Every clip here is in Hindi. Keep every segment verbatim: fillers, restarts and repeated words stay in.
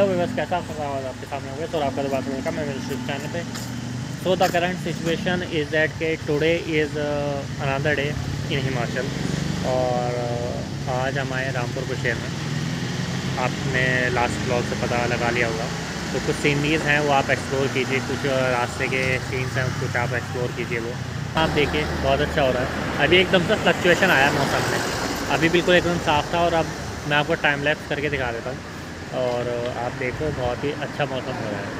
हेलो व्यूअर्स, कैसा आपके सामने हुए तो आपका दोबारा वेलकम है मेरे यूट्यूब चैनल पे। So the current situation is that के today is another day in Himachal. और आज हम आए रामपुर बुशेहर में। आपने लास्ट ब्लॉग से पता लगा लिया होगा। तो कुछ सीनरीज हैं वो आप एक्सप्लोर कीजिए, कुछ रास्ते के सीन्स हैं कुछ आप एक्सप्लोर कीजिए। वो आप देखिए बहुत अच्छा हो रहा है। अभी एकदम से फ्लक्चुएशन आया मौसम में, अभी बिल्कुल एकदम साफ़ था। और अब मैं आपको टाइम लैप्स करके दिखा देता हूँ और आप देखो बहुत ही अच्छा मौसम हो रहा है।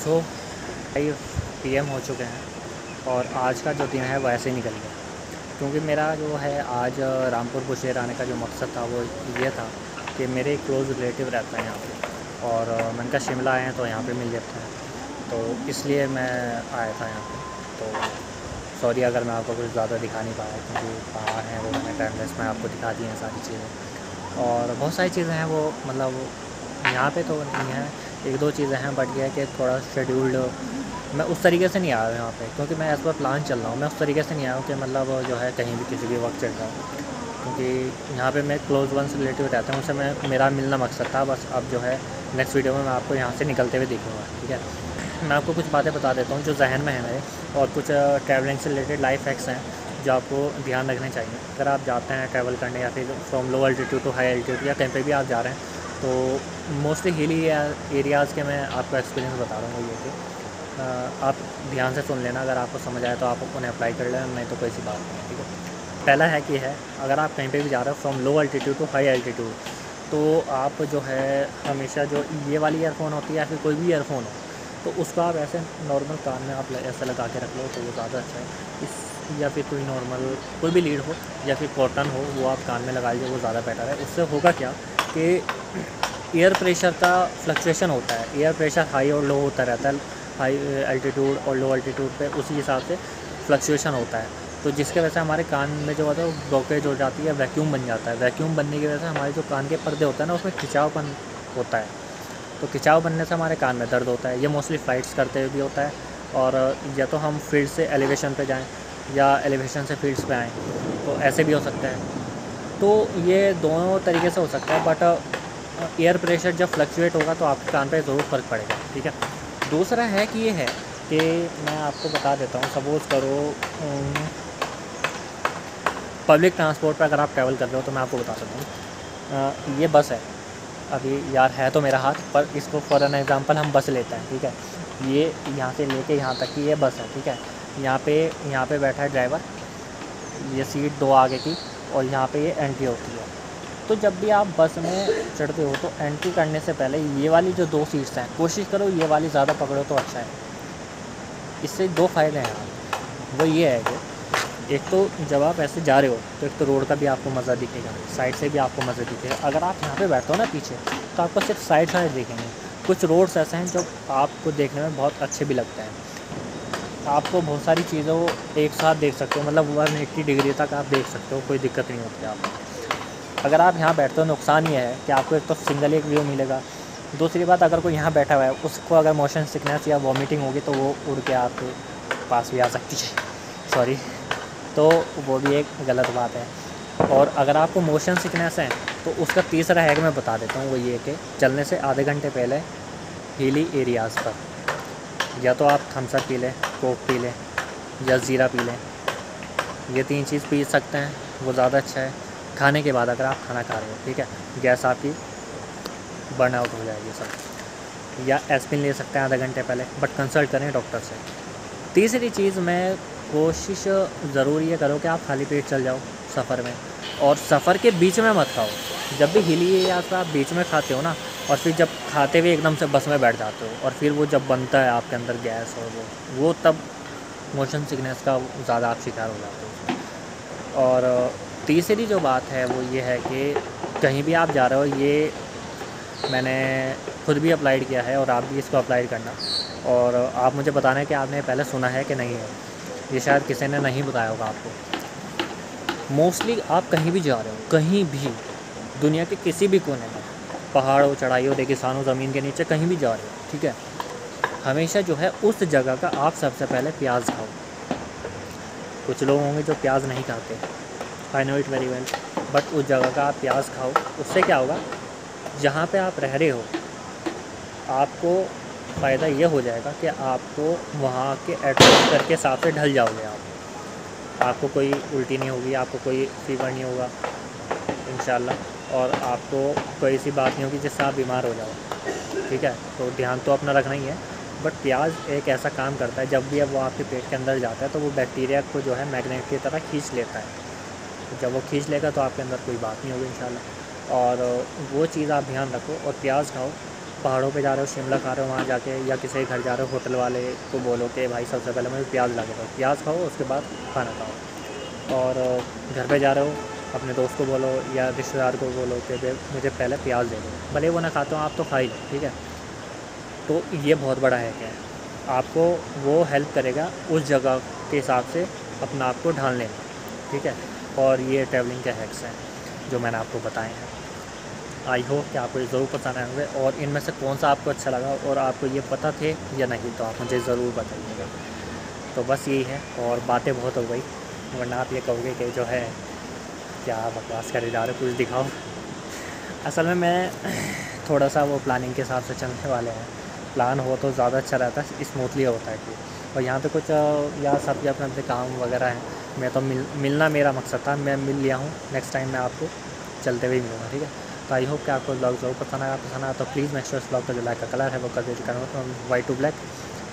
सो फाइव पी एम हो चुके हैं और आज का जो दिन है वैसे ही निकल गया। क्योंकि मेरा जो है आज रामपुर बुशेहर आने का जो मकसद था वो ये था कि मेरे क्लोज़ रिलेटिव रहते हैं यहाँ पे और मैंने कहा शिमला आए हैं तो यहाँ पे मिल जाते हैं, तो इसलिए मैं आया था यहाँ पे। तो सॉरी अगर मैं आपको कुछ ज़्यादा दिखा नहीं पाया क्योंकि बाहर हैं वो, मैंने टाइमलेस में आपको दिखा दी हैं सारी चीज़ें। और बहुत सारी चीज़ें हैं वो मतलब यहाँ पे तो नहीं है, एक दो चीज़ें हैं बट यह है कि थोड़ा शेड्यूल्ड मैं उस तरीके से नहीं आया हूँ यहाँ पे। क्योंकि मैं इस पर प्लान चल रहा हूँ, मैं उस तरीके से नहीं आया हूँ कि मतलब जो है कहीं भी किसी भी वक्त चल रहा हूँ। क्योंकि यहाँ पे मैं क्लोज़ वंस रिलेटिव रहता हूँ, उनसे मैं मेरा मिलना मकसद था बस। अब जो है नेक्स्ट वीडियो में मैं आपको यहाँ से निकलते हुए देखूँगा, ठीक है। मैं आपको कुछ बातें बता देता हूँ जो जहन में है मेरे, और कुछ ट्रैवलिंग से रिलेटेड लाइफ हैक्स हैं जो आपको ध्यान रखने चाहिए अगर आप जाते हैं ट्रैवल करने, या फिर from low altitude to high altitude, या कहीं पर भी आप जा रहे हैं। तो मोस्टली हिली एरियाज़ के मैं आपको एक्सपीरियंस बता रहा हूँ ये कि आप ध्यान से सुन लेना। अगर आपको समझ आए तो आप उन्हें अप्लाई कर लेना, नहीं तो कोई सी बात नहीं, ठीक है। पहला है कि है अगर आप कहीं पे भी जा रहे हो from low altitude to high altitude, तो आप जो है हमेशा जो ये वाली ईयरफोन होती है या फिर कोई भी ईयरफोन हो तो उसको आप ऐसे नॉर्मल कान में आप ऐसा लगा के रख लो तो वो ज़्यादा अच्छा है। इस या फिर कोई नॉर्मल कोई भी लीड हो या फिर कॉटन हो वो आप कान में लगा लीजिए, वो ज़्यादा बेटर है। उससे होगा क्या कि एयर प्रेशर का फ्लक्चुएशन होता है, एयर प्रेशर हाई और लो होता रहता है, हाई अल्टीट्यूड और लो अल्टीट्यूड पे उसी हिसाब से फ्लक्चुएशन होता है। तो जिसके वजह से हमारे कान में जो होता है वो ब्लॉकेज हो जाती है, वैक्यूम बन जाता है। वैक्यूम बनने की वजह से हमारे जो कान के पर्दे होते हैं ना उसमें खिंचावपन होता है, तो खिंचाव बनने से हमारे कान में दर्द होता है। ये मोस्टली फ्लाइट्स करते हुए भी होता है, और या तो हम फील्ड से एलिवेशन पर जाएँ या एलिवेशन से फील्ड्स पर आएँ, तो ऐसे भी हो सकता है। तो ये दोनों तरीके से हो सकता है, बट एयर प्रेशर जब फ्लक्चुएट होगा तो आपके कान पे ज़रूर फ़र्क पड़ेगा, ठीक है। दूसरा है कि ये है कि मैं आपको बता देता हूँ, सपोज़ करो पब्लिक ट्रांसपोर्ट पर अगर आप ट्रैवल कर रहे हो तो मैं आपको बता सकता हूँ ये बस है। अभी यार है तो मेरा हाथ पर, इसको फॉर एन एग्ज़ाम्पल हम बस लेते हैं, ठीक है। ये यहाँ से लेके यहाँ तक की ये बस है, ठीक है। यहाँ पर यहाँ पर बैठा है ड्राइवर, ये सीट दो आगे की, और यहाँ पर ये एंट्री होती है। तो जब भी आप बस में चढ़ते हो तो एंट्री करने से पहले ये वाली जो दो सीट्स हैं कोशिश करो ये वाली ज़्यादा पकड़ो तो अच्छा है। इससे दो फ़ायदे हैं आप, वो ये है कि एक तो जब आप ऐसे जा रहे हो तो एक तो रोड का भी आपको मज़ा दिखेगा, साइड से भी आपको मज़ा दिखेगा। अगर आप यहाँ पे बैठते हो ना पीछे तो आपको सिर्फ साइड साइड दिखेंगे। कुछ रोड्स ऐसे हैं जो आपको देखने में बहुत अच्छे भी लगते हैं, आपको बहुत सारी चीज़ों एक साथ देख सकते हो, मतलब वन एट्टी डिग्री तक आप देख सकते हो, कोई दिक्कत नहीं होती आपको। अगर आप यहाँ बैठते हो नुकसान ये है कि आपको एक तो सिंगल एक व्यू मिलेगा, दूसरी बात अगर कोई यहाँ बैठा हुआ है उसको अगर मोशन सिकनेस या वॉमिटिंग होगी तो वो उड़ के आपके पास भी आ सकती है, सॉरी, तो वो भी एक गलत बात है। और अगर आपको मोशन सिकनेस है तो उसका तीसरा हैक मैं बता देता हूँ, वो ये कि चलने से आधे घंटे पहले हीली एरियाज़ पर या तो आप थम्स अप पी लें, कोक पी लें या ज़ीरा पी लें, ये तीन चीज़ पी सकते हैं, वो ज़्यादा अच्छा है। खाने के बाद अगर आप खाना खा रहे हो, ठीक है, गैस आपकी बर्न आउट हो जाएगी सर, या एस्पिरिन ले सकते हैं आधे घंटे पहले, बट कंसल्ट करें डॉक्टर से। तीसरी चीज़ मैं कोशिश ज़रूर ये करो कि आप खाली पेट चल जाओ सफ़र में, और सफ़र के बीच में मत खाओ। जब भी हिली या तो आप बीच में खाते हो ना, और फिर जब खाते हुए एकदम से बस में बैठ जाते हो, और फिर वो जब बनता है आपके अंदर गैस और वो वो तब मोशन सिकनेस का ज़्यादा आप शिकार हो जाते हो। और तीसरी जो बात है वो ये है कि कहीं भी आप जा रहे हो, ये मैंने खुद भी अप्लाइड किया है और आप भी इसको अप्लाई करना, और आप मुझे बताना है कि आपने पहले सुना है कि नहीं है, ये शायद किसी ने नहीं बताया होगा आपको। मोस्टली आप कहीं भी जा रहे हो, कहीं भी दुनिया के किसी भी कोने में, पहाड़ हो, चढ़ाई हो, रेगिस्तान हो, ज़मीन के नीचे, कहीं भी जा रहे हो, ठीक है, हमेशा जो है उस जगह का आप सबसे पहले प्याज खाओ। कुछ लोग होंगे जो प्याज नहीं खाते, I know it very well, but उस जगह का आप प्याज खाओ। उससे क्या होगा, जहाँ पे आप रह रहे हो आपको फ़ायदा ये हो जाएगा कि आपको वहाँ के एटमॉस्फेयर के हिसाब से ढल जाओगे आप, आपको कोई उल्टी नहीं होगी, आपको कोई फीवर नहीं होगा इंशाल्लाह, और आपको कोई ऐसी बात नहीं होगी जिससे आप बीमार हो जाओ, ठीक है। तो ध्यान तो अपना रखना ही है, बट प्याज एक ऐसा काम करता है, जब भी अब वो आपके पेट के अंदर जाता है तो वो बैक्टीरिया को जो है मैग्नेट की तरह खींच लेता है, जब वो खींच लेगा तो आपके अंदर कोई बात नहीं होगी इंशाल्लाह। और वो चीज़ आप ध्यान रखो और प्याज खाओ। पहाड़ों पे जा रहे हो, शिमला खा रहे हो वहाँ जाके, या किसी घर जा रहे हो, होटल वाले को बोलो कि भाई सबसे पहले मुझे प्याज ला के दो, प्याज खाओ, उसके बाद खाना खाओ। और घर पे जा रहे हो, अपने दोस्त को बोलो या रिश्तेदार को बोलो कि मुझे पहले प्याज दे दो, भले वो ना खाते हो आप तो खा ही लो, ठीक है। तो ये बहुत बड़ा है क्या, आपको वो हेल्प करेगा उस जगह के हिसाब से अपना आप को ढालने में, ठीक है। और ये ट्रैवलिंग के हैक्स हैं जो मैंने आपको बताए हैं। आई होप कि आपको ये ज़रूर पसंद आए होंगे, और इनमें से कौन सा आपको अच्छा लगा और आपको ये पता थे या नहीं तो आप मुझे ज़रूर बताइएगा। तो बस यही है, और बातें बहुत हो गई, वरना आप ये कहोगे कि जो है क्या बकवास कर रहे हो, कुछ दिखाओ। असल में मैं थोड़ा सा वो प्लानिंग के हिसाब से चलने वाले हैं, प्लान हो तो ज़्यादा अच्छा रहता है, स्मूथली होता है कि, और यहाँ पे कुछ या सब अपने अपने काम वगैरह हैं। मैं तो मिल, मिलना मेरा मकसद था, मैं मिल लिया हूँ, नेक्स्ट टाइम मैं आपको चलते हुए मिलूँगा, ठीक है। तो आई होप कि आपको ब्लॉग जरूर पसंद आया पसंद आया तो प्लीज़ नेक्स्ट इस ब्लॉग का जो लाइक का कलर है वो कर दीजिए तो white to black,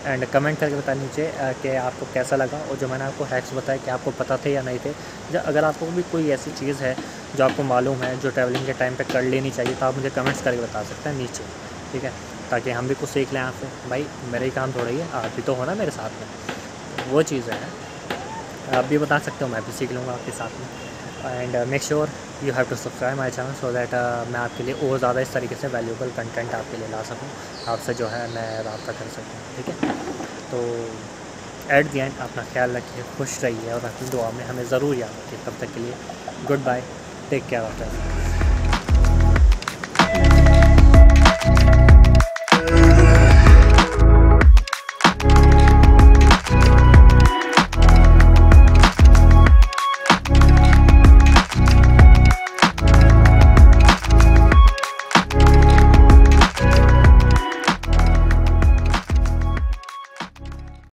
and comment करके बता नीचे कि आपको कैसा लगा, और जो मैंने आपको हैक्स बताया कि आपको पता थे या नहीं थे। या अगर आपको भी कोई ऐसी चीज़ है जो आपको मालूम है जो ट्रैवलिंग के टाइम पर कर लेनी चाहिए तो आप मुझे कमेंट्स करके बता सकते हैं नीचे, ठीक है, ताकि हम भी कुछ सीख लें आपसे। भाई मेरा ही काम थोड़ा ही है, आप भी तो हो ना मेरे साथ में, वो चीज़ है, आप भी बता सकते हो, मैं भी सीख लूँगा आपके साथ में। And make sure you have to subscribe my channel so that मैं आपके लिए और ज़्यादा इस तरीके से वैल्यूबल कंटेंट आपके लिए ला सकूँ, आपसे जो है मैं रब्ता कर सकूँ, ठीक है। तो एट द एंड अपना ख्याल रखिए, खुश रहिए, और अपनी दुआ में हमें ज़रूर याद रखिए। तब तक के लिए good bye, take care of yourself.